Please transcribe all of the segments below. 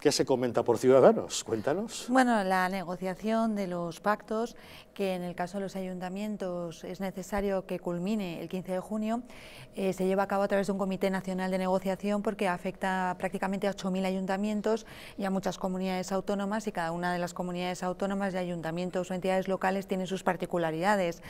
¿Qué se comenta por Ciudadanos? Cuéntanos. Bueno, la negociación de los pactos, que en el caso de los ayuntamientos es necesario que culmine el 15 de junio, se lleva a cabo a través de un Comité Nacional de Negociación, porque afecta prácticamente a 8.000 ayuntamientos y a muchas comunidades autónomas, y cada una de las comunidades autónomas y ayuntamientos o entidades locales tienen sus particularidades.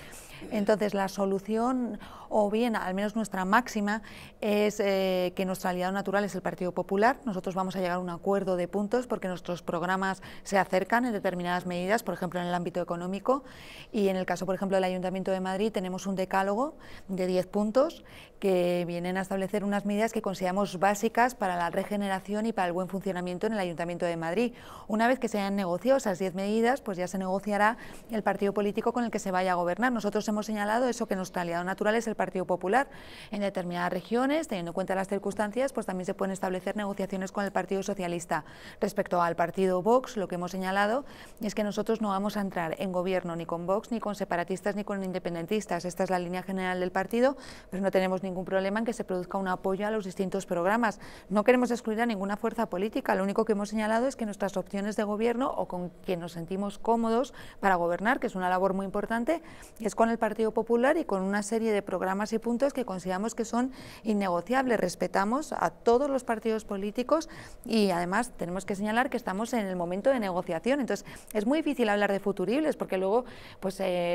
Entonces, la solución, o bien al menos nuestra máxima, es que nuestro aliado natural es el Partido Popular. Nosotros vamos a llegar a un acuerdo de puntos porque nuestros programas se acercan en determinadas medidas, por ejemplo en el ámbito económico, y en el caso por ejemplo del Ayuntamiento de Madrid tenemos un decálogo de 10 puntos que vienen a establecer unas medidas que consideramos básicas para la regeneración y para el buen funcionamiento en el Ayuntamiento de Madrid. Una vez que se hayan negociado esas 10 medidas, pues ya se negociará el partido político con el que se vaya a gobernar. Nosotros hemos señalado eso, que nuestro aliado natural es el Partido Popular. En determinadas regiones, teniendo en cuenta las circunstancias, pues también se pueden establecer negociaciones con el Partido Socialista. Respecto al partido Vox, lo que hemos señalado es que nosotros no vamos a entrar en gobierno ni con Vox, ni con separatistas, ni con independentistas. Esta es la línea general del partido, pero no tenemos ningún problema en que se produzca un apoyo a los distintos programas. No queremos excluir a ninguna fuerza política, lo único que hemos señalado es que nuestras opciones de gobierno, o con quien nos sentimos cómodos para gobernar, que es una labor muy importante, es con el Partido Popular y con una serie de programas y puntos que consideramos que son innegociables. Respetamos a todos los partidos políticos y además tenemos que señalar que estamos en el momento de negociación, entonces es muy difícil hablar de futuribles porque luego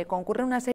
concurre una serie